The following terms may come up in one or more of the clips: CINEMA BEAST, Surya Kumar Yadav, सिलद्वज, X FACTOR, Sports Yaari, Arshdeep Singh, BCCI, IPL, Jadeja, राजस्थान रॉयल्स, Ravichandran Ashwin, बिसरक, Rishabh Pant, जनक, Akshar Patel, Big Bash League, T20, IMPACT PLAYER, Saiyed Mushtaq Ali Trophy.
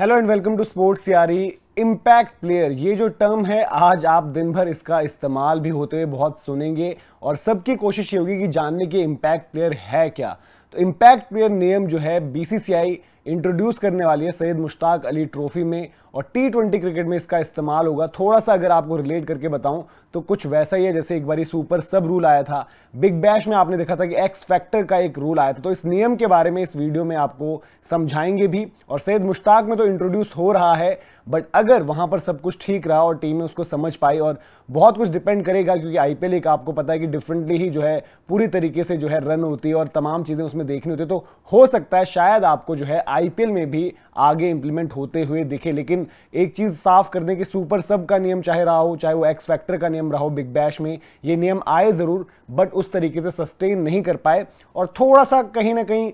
Hello and welcome to sports यारी। Impact player ये जो टर्म है, आज आप दिन भर इसका इस्तेमाल भी होते हुए बहुत सुनेंगे और सबकी कोशिश ये होगी कि जानने की इम्पैक्ट प्लेयर है क्या। तो इम्पैक्ट प्लेयर नियम जो है बीसीसीआई इंट्रोड्यूस करने वाली है सैयद मुश्ताक अली ट्रॉफी में, और T20 क्रिकेट में इसका इस्तेमाल होगा। थोड़ा सा अगर आपको रिलेट करके बताऊं तो कुछ वैसा ही है जैसे एक बारी सुपर सब रूल आया था, बिग बैश में आपने देखा था कि एक्स फैक्टर का एक रूल आया था। तो इस नियम के बारे में इस वीडियो में आपको समझाएंगे भी, और सैयद मुश्ताक में तो इंट्रोड्यूस हो रहा है, बट अगर वहाँ पर सब कुछ ठीक रहा और टीमें उसको समझ पाई, और बहुत कुछ डिपेंड करेगा क्योंकि IPL एक आपको पता है कि डिफरेंटली ही जो है पूरी तरीके से जो है रन होती है और तमाम चीज़ें उसमें देखनी होती है। तो हो सकता है शायद आपको जो है IPL में भी आगे इंप्लीमेंट होते हुए दिखे। लेकिन एक चीज़ साफ कर दें कि सुपर सब का नियम चाहे रहा हो, चाहे वो एक्स फैक्टर का नियम रहा हो, बिग बैश में ये नियम आए ज़रूर बट उस तरीके से सस्टेन नहीं कर पाए, और थोड़ा सा कहीं ना कहीं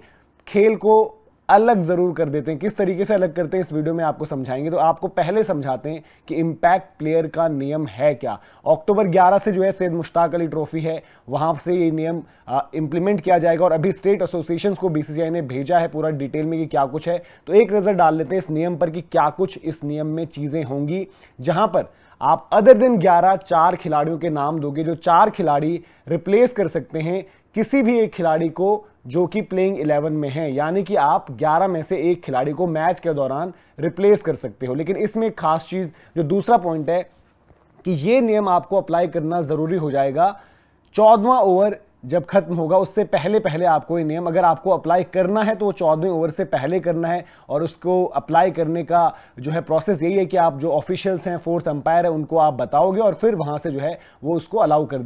खेल को अलग ज़रूर कर देते हैं। किस तरीके से अलग करते हैं इस वीडियो में आपको समझाएंगे। तो आपको पहले समझाते हैं कि इम्पैक्ट प्लेयर का नियम है क्या। अक्टूबर 11 से जो है सैयद मुश्ताक अली ट्रॉफी है, वहाँ से ये नियम इम्प्लीमेंट किया जाएगा, और अभी स्टेट एसोसिएशंस को BCCI ने भेजा है पूरा डिटेल में कि क्या कुछ है। तो एक नज़र डाल लेते हैं इस नियम पर कि क्या कुछ इस नियम में चीज़ें होंगी, जहाँ पर आप अदर देन 11 4 खिलाड़ियों के नाम दोगे, जो 4 खिलाड़ी रिप्लेस कर सकते हैं किसी भी एक खिलाड़ी को जो कि प्लेइंग 11 में है। यानी कि आप 11 में से एक खिलाड़ी को मैच के दौरान रिप्लेस कर सकते हो। लेकिन इसमें एक खास चीज़ जो दूसरा पॉइंट है कि ये नियम आपको अप्लाई करना ज़रूरी हो जाएगा 14वां ओवर जब खत्म होगा, उससे पहले पहले आपको ये नियम अगर आपको अप्लाई करना है तो वो 14वें ओवर से पहले करना है। और उसको अप्लाई करने का जो है प्रोसेस यही है कि आप जो ऑफिशियल्स हैं, 4th अंपायर है, उनको आप बताओगे और फिर वहाँ से जो है वो उसको अलाउ कर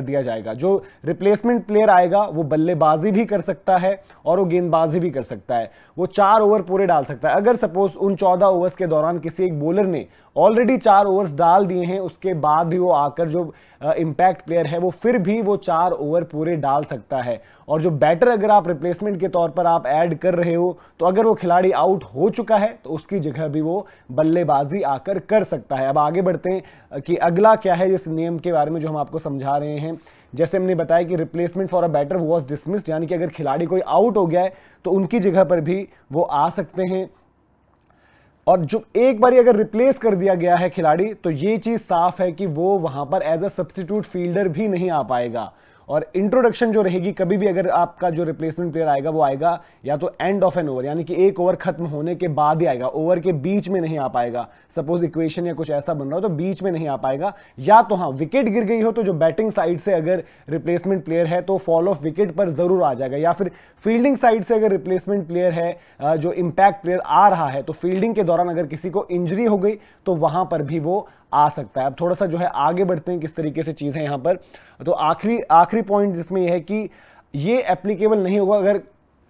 दिया जाएगा। जो रिप्लेसमेंट प्लेयर आएगा वो बल्लेबाजी भी कर सकता है और वो गेंदबाजी भी कर सकता है। वो 4 ओवर पूरे डाल सकता है। अगर सपोज उन 14 ओवर्स के दौरान किसी एक बॉलर ने ऑलरेडी 4 ओवर्स डाल दिए हैं, उसके बाद भी वो आकर जो इम्पैक्ट प्लेयर है वो फिर भी वो 4 ओवर पूरे डाल सकता है। और जो बैटर अगर आप रिप्लेसमेंट के तौर पर आप ऐड कर रहे हो, तो अगर वो खिलाड़ी आउट हो चुका है तो उसकी जगह भी वो बल्लेबाजी आकर कर सकता है। अब आगे बढ़ते हैं कि अगला क्या है इस नियम के बारे में जो हम आपको समझा रहे हैं। जैसे हमने बताया कि replacement for a batter was dismissed, यानी कि अगर खिलाड़ी कोई आउट हो गया है तो उनकी जगह पर भी वो आ सकते हैं। और जो एक बारी अगर रिप्लेस कर दिया गया है खिलाड़ी, तो ये चीज़ साफ है कि वो वहाँ पर एज अ सब्स्टिट्यूट फील्डर भी नहीं आ पाएगा। और इंट्रोडक्शन जो रहेगी, कभी भी अगर आपका जो रिप्लेसमेंट प्लेयर आएगा वो आएगा या तो एंड ऑफ एन ओवर, यानी कि एक ओवर खत्म होने के बाद ही आएगा, ओवर के बीच में नहीं आ पाएगा। सपोज इक्वेशन या कुछ ऐसा बन रहा हो तो बीच में नहीं आ पाएगा, या तो हाँ विकेट गिर गई हो तो जो बैटिंग साइड से अगर रिप्लेसमेंट प्लेयर है तो फॉल ऑफ विकेट पर ज़रूर आ जाएगा, या फिर फील्डिंग साइड से अगर रिप्लेसमेंट प्लेयर है जो इम्पैक्ट प्लेयर आ रहा है तो फील्डिंग के दौरान अगर किसी को इंजरी हो गई तो वहाँ पर भी वो आ सकता है। अब थोड़ा सा जो है आगे बढ़ते हैं किस तरीके से चीज़ है यहाँ पर। तो आखिरी पॉइंट जिसमें यह है कि ये एप्लीकेबल नहीं होगा अगर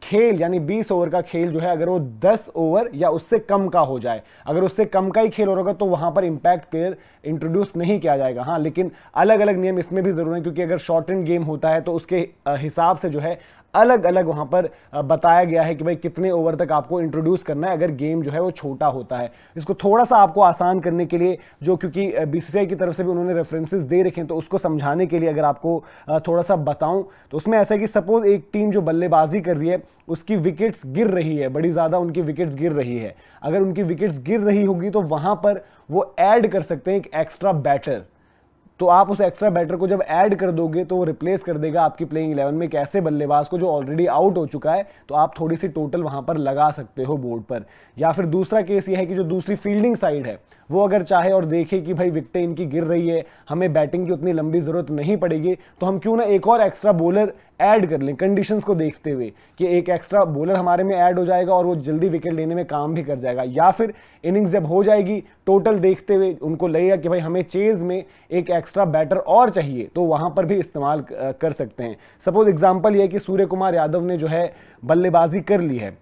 खेल यानी 20 ओवर का खेल जो है अगर वो 10 ओवर या उससे कम का हो जाए। अगर उससे कम का ही खेल हो रहा होगा तो वहाँ पर इम्पैक्ट प्लेयर इंट्रोड्यूस नहीं किया जाएगा। हाँ, लेकिन अलग अलग नियम इसमें भी ज़रूर है क्योंकि अगर शॉर्ट एंड गेम होता है तो उसके हिसाब से जो है अलग अलग वहाँ पर बताया गया है कि भाई कितने ओवर तक आपको इंट्रोड्यूस करना है अगर गेम जो है वो छोटा होता है। इसको थोड़ा सा आपको आसान करने के लिए, जो क्योंकि BCCI की तरफ से भी उन्होंने रेफरेंसेस दे रखे हैं, तो उसको समझाने के लिए अगर आपको थोड़ा सा बताऊं तो उसमें ऐसा है कि सपोज एक टीम जो बल्लेबाजी कर रही है उसकी विकेट्स गिर रही है, बड़ी ज़्यादा उनकी विकेट्स गिर रही है। अगर उनकी विकेट्स गिर रही होगी तो वहाँ पर वो ऐड कर सकते हैं एक एक्स्ट्रा बैटर। तो आप उस एक्स्ट्रा बैटर को जब ऐड कर दोगे तो वो रिप्लेस कर देगा आपकी प्लेइंग 11 में कैसे बल्लेबाज को जो ऑलरेडी आउट हो चुका है। तो आप थोड़ी सी टोटल वहाँ पर लगा सकते हो बोर्ड पर। या फिर दूसरा केस ये है कि जो दूसरी फील्डिंग साइड है वो अगर चाहे और देखे कि भाई विकटें इनकी गिर रही है, हमें बैटिंग की उतनी लंबी ज़रूरत नहीं पड़ेगी, तो हम क्यों ना एक और एक्स्ट्रा बॉलर ऐड कर लें कंडीशंस को देखते हुए कि एक एक्स्ट्रा बॉलर हमारे में ऐड हो जाएगा और वो जल्दी विकेट लेने में काम भी कर जाएगा। या फिर इनिंग्स जब हो जाएगी टोटल देखते हुए उनको लगेगा कि भाई हमें चेज़ में एक एक्स्ट्रा बैटर और चाहिए, तो वहाँ पर भी इस्तेमाल कर सकते हैं। सपोज एग्जाम्पल ये है कि सूर्य कुमार यादव ने जो है बल्लेबाजी कर ली है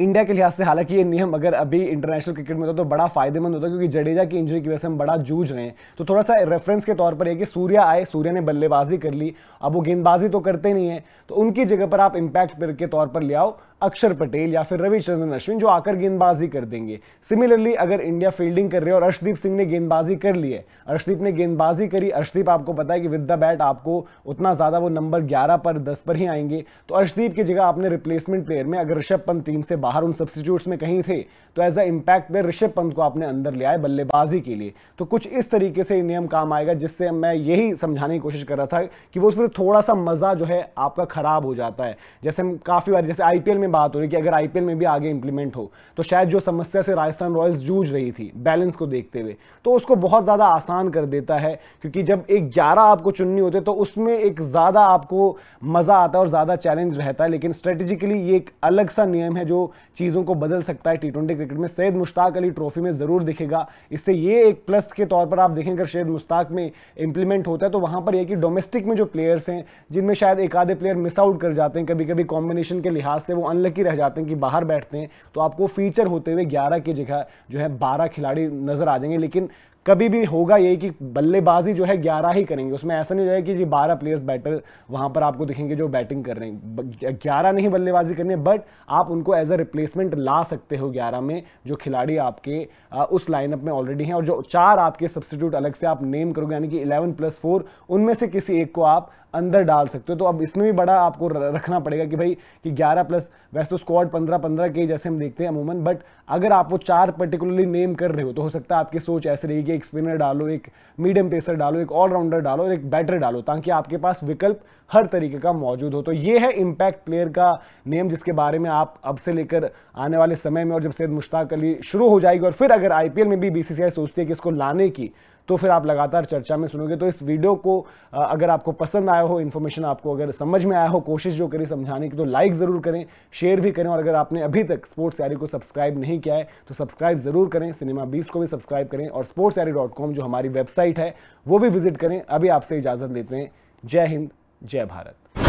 इंडिया के लिहाज से। हालांकि ये नियम अगर अभी इंटरनेशनल क्रिकेट में होता तो बड़ा फायदेमंद होता, क्योंकि जडेजा की इंजरी की वजह से हम बड़ा जूझ रहे हैं। तो थोड़ा सा रेफरेंस के तौर पर है कि सूर्या ने बल्लेबाजी कर ली, अब वो गेंदबाजी तो करते नहीं है, तो उनकी जगह पर आप इम्पैक्ट प्लेयर के तौर पर ले आओ अक्षर पटेल या फिर रविचंद्रन अश्विन जो आकर गेंदबाजी कर देंगे। सिमिलरली अगर इंडिया फील्डिंग कर रहे हो और अर्शदीप सिंह ने गेंदबाजी कर ली है, अर्शदीप ने गेंदबाजी करी, अर्शदीप आपको पता है कि विद द बैट आपको उतना ज़्यादा वो नंबर 11 पर 10 पर ही आएंगे, तो अर्शदीप की जगह आपने रिप्लेसमेंट प्लेयर में अगर ऋषभ पंत टीम से बाहर उन सब्सिट्यूट्स में कहीं थे तो as a impact player Rishabh Pant को आपने अंदर ले आए बल्लेबाजी के लिए। तो कुछ इस तरीके से नियम काम आएगा, जिससे मैं यही समझाने की कोशिश कर रहा था कि वो उसमें थोड़ा सा मज़ा जो है आपका ख़राब हो जाता है। जैसे हम काफ़ी बार जैसे आईपीएल में बात हो रही है कि अगर आईपीएल में भी आगे इंप्लीमेंट हो तो शायद जो समस्या से राजस्थान रॉयल्स जूझ रही थी बैलेंस को देखते हुए, तो उसको बहुत ज़्यादा आसान कर देता है, क्योंकि जब एक 11 आपको चुननी होती है तो उसमें एक ज़्यादा आपको मज़ा आता है और ज़्यादा चैलेंज रहता है। लेकिन स्ट्रेटेजिकली ये एक अलग सा नियम है जो चीज़ों को बदल सकता है टी20 क्रिकेट में। सैयद मुश्ताक अली ट्रॉफी में ज़रूर दिखेगा, इससे ये एक प्लस के तौर पर आप देखें अगर सैयद मुश्ताक में इंप्लीमेंट होता है तो वहाँ पर यह कि डोमेस्टिक में जो प्लेयर्स हैं जिनमें शायद एक आधे प्लेयर मिस आउट कर जाते हैं, कभी कभी कॉम्बिनेशन के लिहाज से वो अनलकी रह जाते हैं कि बाहर बैठते हैं, तो आपको फीचर होते हुए 11 की जगह जो है 12 खिलाड़ी नजर आ जाएंगे। लेकिन कभी भी होगा यही कि बल्लेबाजी जो है 11 ही करेंगे, उसमें ऐसा नहीं जाएगा कि जी 12 प्लेयर्स बैटर वहां पर आपको दिखेंगे जो बैटिंग कर रहे हैं। 11 नहीं बल्लेबाजी करनी, बट आप उनको एज अ रिप्लेसमेंट ला सकते हो 11 में जो खिलाड़ी आपके उस लाइनअप में ऑलरेडी हैं, और जो 4 आपके सब्सटीट्यूट अलग से आप नेम करोगे यानी कि 11 + 4, उनमें से किसी एक को आप अंदर डाल सकते हो। तो अब इसमें भी बड़ा आपको रखना पड़ेगा कि भाई कि 11 + वैसे तो स्क्वाड 15-15 के जैसे हम देखते हैं अमूमन, बट अगर आप वो 4 पर्टिकुलरली नेम कर रहे हो सकता है आपकी सोच ऐसे रहेगी एक स्पिनर डालो, एक मीडियम पेसर डालो, एक ऑलराउंडर डालो और एक बैटर डालो, ताकि आपके पास विकल्प हर तरीके का मौजूद हो। तो ये है इम्पैक्ट प्लेयर का नियम, जिसके बारे में आप अब से लेकर आने वाले समय में, और जब सैयद मुश्ताक अली शुरू हो जाएगी और फिर अगर आईपीएल में भी बीसीसीआई सोचती है कि इसको लाने की, तो फिर आप लगातार चर्चा में सुनोगे। तो इस वीडियो को अगर आपको पसंद आया हो, इन्फॉर्मेशन आपको अगर समझ में आया हो, कोशिश जो करी समझाने की, तो लाइक ज़रूर करें, शेयर भी करें, और अगर आपने अभी तक स्पोर्ट्सयारी को सब्सक्राइब नहीं किया है तो सब्सक्राइब ज़रूर करें, सिनेमा 20 को भी सब्सक्राइब करें, और sportsyaari.com जो हमारी वेबसाइट है वो भी विजिट करें। अभी आपसे इजाज़त लेते हैं। जय हिंद, जय भारत।